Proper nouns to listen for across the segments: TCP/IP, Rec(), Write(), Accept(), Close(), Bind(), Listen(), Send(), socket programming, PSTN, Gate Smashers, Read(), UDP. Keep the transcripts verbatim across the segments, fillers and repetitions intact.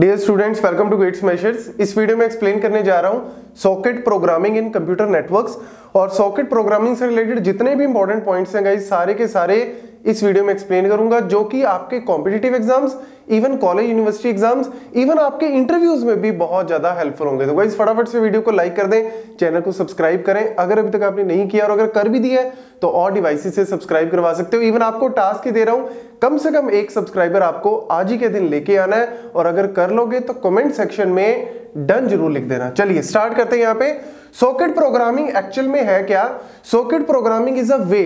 Dear students, welcome to GATE smashers. इस video में explain करने जा रहा हूँ socket programming in computer networks, और सॉकेट प्रोग्रामिंग से रिलेटेड जितने भी इंपॉर्टेंट पॉइंट्स हैं गाइस, सारे के सारे इस वीडियो में एक्सप्लेन करूंगा, जो कि आपके competitive exams, even college university exams, even आपके इंटरव्यूज में भी बहुत ज्यादा हेल्पफुल होंगे। तो गाइस फटाफट से वीडियो को लाइक कर दें, चैनल को सब्सक्राइब करें अगर अभी तक आपने नहीं किया, और अगर कर भी दिया है तो और डिवाइसेस से सब्सक्राइब करवा सकते हो। इवन आपको टास्क ही दे रहा हूं, कम से कम एक सब्सक्राइबर आपको आज ही के दिन लेके आना है, और अगर कर लोगे तो कमेंट सेक्शन में डन जरूर लिख देना। चलिए स्टार्ट करते हैं। यहाँ पे सॉकेट प्रोग्रामिंग एक्चुअल में है क्या? Socket programming is a way,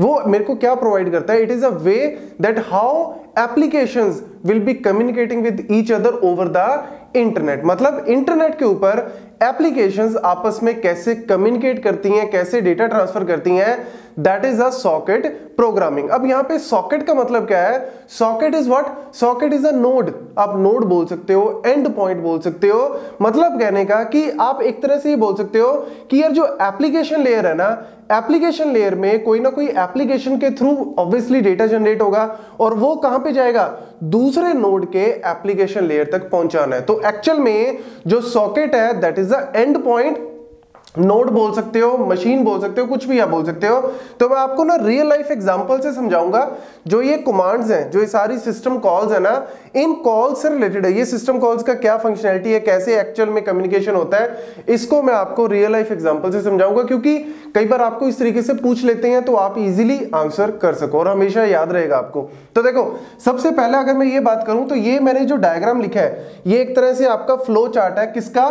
वो मेरे को क्या प्रोवाइड करता है? It is a way that how applications will be communicating with each other over the internet. मतलब इंटरनेट के ऊपर एप्लीकेशंस आपस में कैसे कम्युनिकेट करती हैं, कैसे डेटा ट्रांसफर करती हैं, that is a socket programming. अब यहाँ पे सॉकेट का मतलब क्या है? Socket is what? Socket is a node. आप नोड बोल सकते हो, एंड पॉइंट बोल सकते हो। मतलब कहने का कि आप एक तरह से ये बोल सकते हो कि यार जो एप्लीकेशन लेयर है ना, एप्लीकेशन लेयर में कोई ना कोई एप्लीकेशन के थ्रू ऑब्वियसली डेटा जनरेट होगा, और वो कहां पे जाएगा? दूसरे नोड के एप्लीकेशन लेयर तक पहुंचाना है। तो एक्चुअल में जो सॉकेट है that is the end point. Node बोल सकते हो, मशीन बोल सकते हो, कुछ भी आप बोल सकते हो। तो मैं आपको ना रियल लाइफ एग्जांपल से समझाऊंगा। जो ये कमांड्स हैं, जो ये सारी सिस्टम कॉल्स है ना, इन कॉल्स से रिलेटेड है। ये सिस्टम कॉल्स का क्या फंक्शनैलिटी है, कैसे एक्चुअल में कम्युनिकेशन होता है, इसको मैं आपको रियल लाइफ एग्जांपल से समझाऊंगा, क्योंकि कई बार आपको इस तरीके से पूछ लेते हैं तो आप इजिली आंसर कर सको और हमेशा याद रहेगा आपको। तो देखो, सबसे पहले अगर मैं ये बात करूं तो ये मैंने जो डायग्राम लिखा है, ये एक तरह से आपका फ्लो चार्ट है। किसका?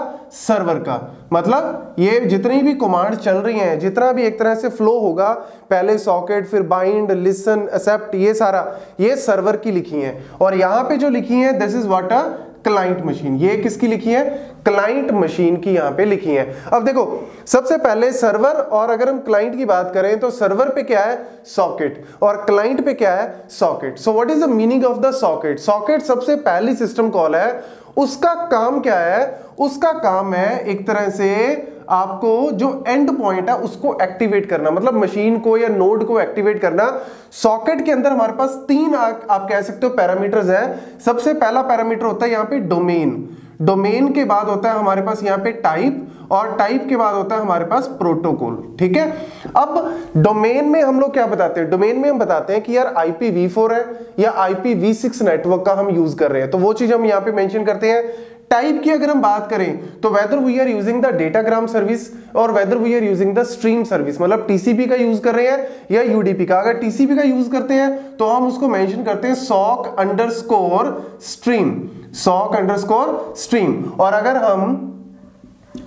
सर्वर का। मतलब ये जितनी भी कमांड चल रही हैं, जितना भी एक तरह से फ्लो होगा, पहले सॉकेट, फिर बाइंड, लिसन, एक्सेप्ट, ये सारा ये सर्वर की लिखी हैं। और यहाँ पे जो लिखी हैं, this is what a client machine. ये किसकी लिखी है? क्लाइंट मशीन की यहाँ पे लिखी है। अब देखो, सबसे पहले सर्वर, और अगर हम क्लाइंट की बात करें तो सर्वर पे क्या है? सॉकेट। और क्लाइंट पे क्या है? Socket. So what is the meaning of the socket? Socket सबसे पहली सिस्टम कॉल है। उसका काम क्या है? उसका काम है एक तरह से आपको जो एंड पॉइंट है उसको एक्टिवेट करना, मतलब मशीन को या नोड को एक्टिवेट करना। सॉकेट के अंदर हमारे पास तीन आ, आप कह सकते हो पैरामीटर्स हैं। सबसे पहला पैरामीटर होता है यहाँ पे डोमेन, डोमेन के बाद होता है हमारे पास यहाँ पे टाइप, और टाइप के बाद होता है हमारे पास प्रोटोकॉल। ठीक है, अब डोमेन में हम लोग क्या बताते हैं? डोमेन में हम बताते हैं कि यार आई पी वी फोर है या I P V six network का हम यूज कर रहे हैं, तो वो चीज हम यहाँ पे मेंशन करते हैं। टाइप की अगर हम बात करें तो whether we are using the datagram service और whether we are using the stream service, मतलब टीसीपी का यूज कर रहे हैं या यूडीपी का। अगर टीसीपी का यूज करते हैं तो हम उसको मेंशन करते हैं sock underscore stream, sock underscore stream. और अगर हम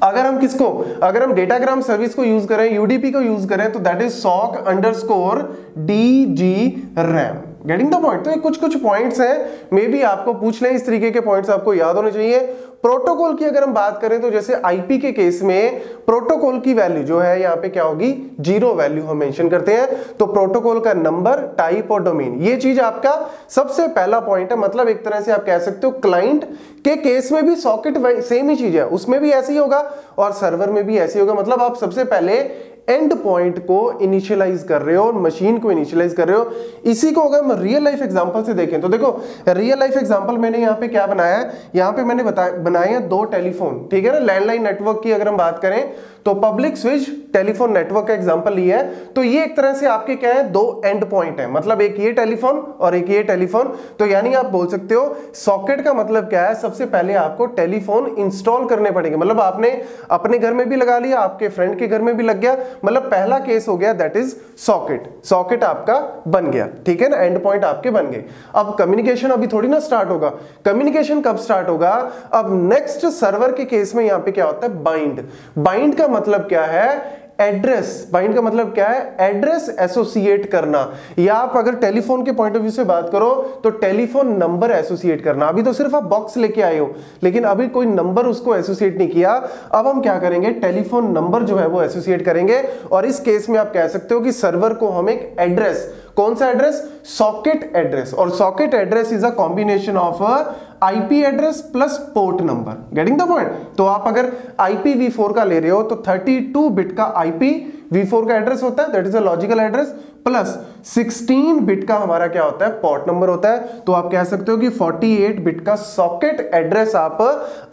अगर हम किसको अगर हम डेटाग्राम सर्विस को यूज करें, यूडीपी को यूज करें, तो that is sock underscore D G ram. Getting the point? तो ये कुछ कुछ पॉइंट्स हैं, मे बी आपको पूछ लें, इस तरीके के पॉइंट्स आपको याद होने चाहिए। प्रोटोकॉल की अगर हम बात करें तो जैसे आईपी के केस में प्रोटोकॉल की वैल्यू जो है यहाँ पे क्या होगी? जीरो वैल्यू हम मेंशन करते हैं। तो प्रोटोकॉल का नंबर, टाइप और डोमेन, ये चीज आपका सबसे पहला पॉइंट है। मतलब एक तरह से आप कह सकते हो क्लाइंट के केस में भी सॉकेट सेम ही चीज है, उसमें भी ऐसे ही होगा और सर्वर में भी ऐसे ही होगा। मतलब आप सबसे पहले एंड पॉइंट को इनिशियलाइज कर रहे हो और मशीन को इनिशियलाइज कर रहे हो। इसी को अगर हम रियल लाइफ एग्जांपल से देखें तो देखो, रियल लाइफ एग्जांपल मैंने यहाँ पे क्या बनाया है? यहाँ पे मैंने बनाए हैं दो टेलीफोन। ठीक है ना, लैंडलाइन नेटवर्क की अगर हम बात करें तो पब्लिक स्विच टेलीफोन नेटवर्क का एग्जांपल लिया है। तो ये एक तरह से आपके क्या है? दो एंड पॉइंट है, मतलब एक ये टेलीफोन और एक ये टेलीफोन। तो यानी आप बोल सकते हो सॉकेट का मतलब क्या है? सबसे पहले आपको टेलीफोन इंस्टॉल करने पड़ेंगे। मतलब आपने अपने घर में भी लगा लिया, आपके फ्रेंड के घर में भी लग गया, मतलब पहला केस हो गया दैट इज सॉकेट। सॉकेट आपका बन गया, ठीक है ना, एंड पॉइंट आपके बन गए। अब कम्युनिकेशन अभी थोड़ी ना स्टार्ट होगा। कम्युनिकेशन कब स्टार्ट होगा? अब नेक्स्ट सर्वर के केस में यहाँ पे क्या होता है? बाइंड। बाइंड का मतलब क्या है? एड्रेस। बाइंड का मतलब क्या है? एड्रेस एसोसिएट करना, या आप अगर टेलीफोन के पॉइंट ऑफ व्यू से बात करो तो टेलीफोन नंबर एसोसिएट करना। अभी तो सिर्फ आप बॉक्स लेके आए हो, लेकिन अभी कोई नंबर उसको एसोसिएट नहीं किया। अब हम क्या करेंगे? टेलीफोन नंबर जो है वो एसोसिएट करेंगे, और इस केस में आप कह सकते हो कि सर्वर को हम एक एड्रेस, कौन सा एड्रेस? Socket address. और socket address is a combination of IP address plus port number. Getting the point? तो आप अगर आई पी वी फोर का ले रहे हो तो थर्टी टू बिट का आई पी वी फोर का एड्रेस होता है, that is a logical address, plus sixteen bit का हमारा क्या होता है पोर्ट नंबर होता है। तो आप कह सकते हो कि फोर्टी एट बिट का सॉकेट एड्रेस आप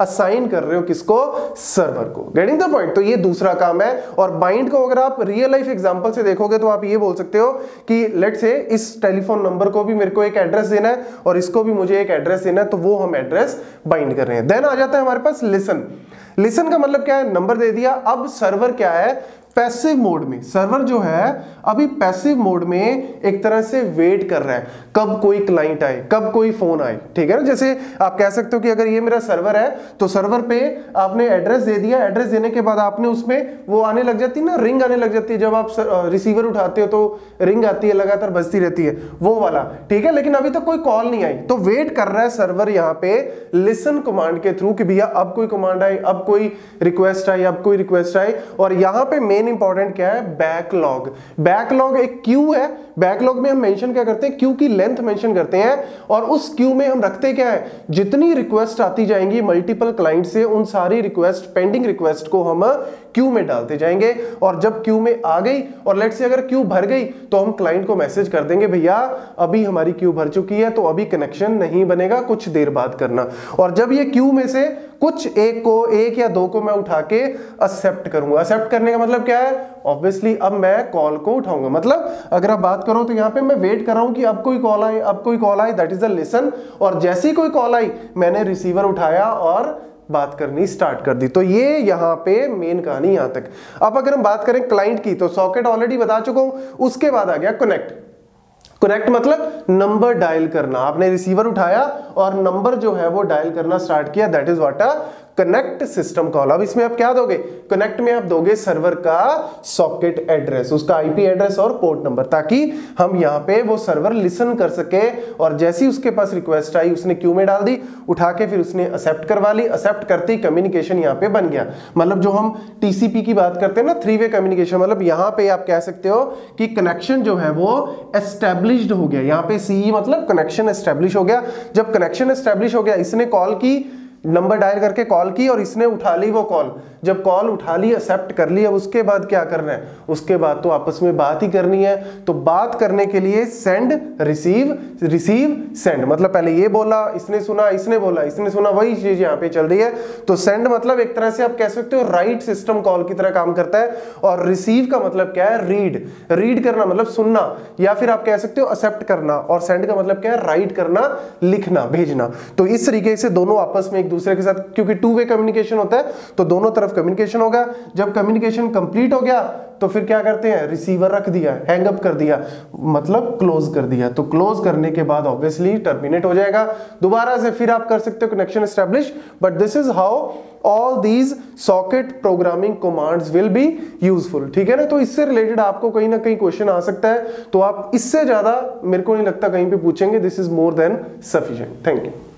असाइन कर रहे हो किसको, सर्वर को। Getting the point. तो ये दूसरा काम है। और बाइंड को अगर आप रियल लाइफ एग्जांपल से देखोगे तो आप ये बोल सकते हो कि लेट्स से इस टेलीफोन नंबर को भी मेरे को एक एड्रेस देना है और इसको भी मुझे एक एड्रेस देना है, तो वो हम एड्रेस बाइंड कर रहे हैं। देन आ जाता है हमारे पास लिसन। लिसन का मतलब क्या है, नंबर दे दिया। अब सर्वर क्या है, पैसिव मोड में। सर्वर जो है अभी पैसिव मोड में एक तरह से वेट कर रहा है कब कोई क्लाइंट आए, कब कोई फोन आए, ठीक है ना। जैसे आप कह सकते हो कि अगर ये मेरा सर्वर है तो सर्वर पे आपने एड्रेस दे दिया, एड्रेस देने के बाद आपने उसमें वो आने लग जाती है ना, रिंग आने लग जाती है। जब आप रिसीवर उठाते हो तो रिंग आती है, लगातार बजती रहती है, वो वाला, ठीक है। लेकिन अभी तक कोई कॉल नहीं आई, तो वेट कर रहा है सर्वर यहाँ पे लिसन कमांड के थ्रू कि भैया अब कोई कमांड आई, अब कोई रिक्वेस्ट आई, अब कोई रिक्वेस्ट आई। और यहाँ पे मेन इंपॉर्टेंट क्या है, बैकलॉग। बैकलॉग एक क्यू है। बैकलॉग में हम मेंशन क्या करते हैं, क्यू की लेंथ मेंशन करते हैं और उस क्यू में हम रखते क्या है, जितनी रिक्वेस्ट आती जाएंगी मल्टीपल क्लाइंट से उन सारी रिक्वेस्ट, पेंडिंग रिक्वेस्ट को हम क्यू में डालते जाएंगे। और जब क्यू में आ गई और लेट्स से अगर क्यू भर गई तो हम क्लाइंट को मैसेज कर देंगे भैया अभी हमारी क्यू भर चुकी है, तो अभी कनेक्शन नहीं बनेगा, कुछ देर बाद करना। और जब ये क्यू में से कुछ एक को, एक या दो को मैं उठा के एक्सेप्ट करूंगा। एक्सेप्ट करने का मतलब क्या है, ऑब्वियसली अब मैं कॉल को उठाऊंगा। मतलब अगर आप बात करो तो यहाँ पे मैं वेट कर रहा हूं कि अब कोई कॉल आए, अब कोई कॉल आए, दैट इज द लिसन। और जैसे ही कोई कॉल आई मैंने रिसीवर उठाया और बात करनी स्टार्ट कर दी। तो ये यहाँ पे मेन कहानी यहाँ तक। अब अगर हम बात करें क्लाइंट की तो सॉकेट ऑलरेडी बता चुका हूं। उसके बाद आ गया कनेक्ट। कनेक्ट मतलब नंबर डायल करना। आपने रिसीवर उठाया और नंबर जो है वो डायल करना स्टार्ट किया, that is what a connect system call. अब इसमें आप क्या दोगे, कनेक्ट में आप दोगे सर्वर का सॉकेट एड्रेस, उसका आईपी एड्रेस और पोर्ट नंबर, ताकि हम यहाँ पे वो सर्वर लिसन कर सके। और जैसी उसके पास रिक्वेस्ट आई उसने क्यू में डाल दी, उठा के फिर उसने एक्सेप्ट करवा ली, एक्सेप्ट करते ही कम्युनिकेशन यहाँ पे बन गया। मतलब जो हम टीसीपी की बात करते हैं ना, थ्री वे कम्युनिकेशन, मतलब यहाँ पे आप कह सकते हो कि कनेक्शन जो है वो एस्टेब्लिश्ड हो गया। यहाँ पे सीई मतलब कनेक्शन एस्टेब्लिश हो गया। जब कनेक्शन एस्टेब्लिश हो गया, इसने कॉल की, नंबर डायल करके कॉल की और इसने उठा ली वो कॉल। जब कॉल उठा ली, एक्सेप्ट कर ली, अब उसके बाद क्या करना है, उसके बाद तो आपस में बात ही करनी है। तो बात करने के लिए सेंड रिसीव, रिसीव सेंड, मतलब पहले ये बोला, इसने सुना, इसने बोला, इसने सुना, वही चीज यहाँ पे चल रही है। तो सेंड मतलब एक तरह से आप कह सकते हो राइट सिस्टम कॉल की तरह काम करता है। और रिसीव का मतलब क्या है, रीड, रीड करना मतलब सुनना, या फिर आप कह सकते हो एक्सेप्ट करना। और सेंड का मतलब क्या है, राइट करना, लिखना, भेजना। तो इस तरीके से दोनों आपस में दूसरे के साथ, क्योंकि टू वे कम्युनिकेशन होता है तो दोनों तरफ कम्युनिकेशन होगा। जब कम्युनिकेशन कंप्लीट हो गया तो फिर क्या करते हैं, रिसीवर रख दिया, हैंग अप कर दिया, मतलब क्लोज कर दिया। तो क्लोज करने के बाद ऑब्वियसली टर्मिनेट हो जाएगा, दोबारा से फिर आप कर सकते हो connection establish. But this is how all these socket programming commands will be useful, ठीक है ना। तो इससे रिलेटेड आपको कहीं ना कहीं क्वेश्चन आ सकता है, तो आप इससे ज्यादा मेरे को नहीं लगता कहीं पर पूछेंगे। This is more than sufficient. Thank you.